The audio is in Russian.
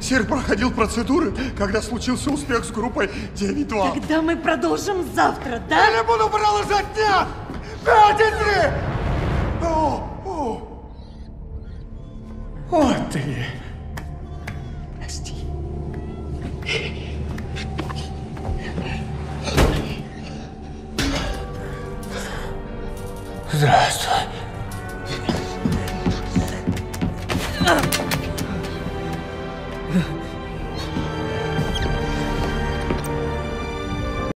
Сир проходил процедуры, когда случился успех с группой 9-2. Тогда мы продолжим завтра, да? Я не буду продолжать, нет! 5-3! Вот ты! Прости. Здравствуй.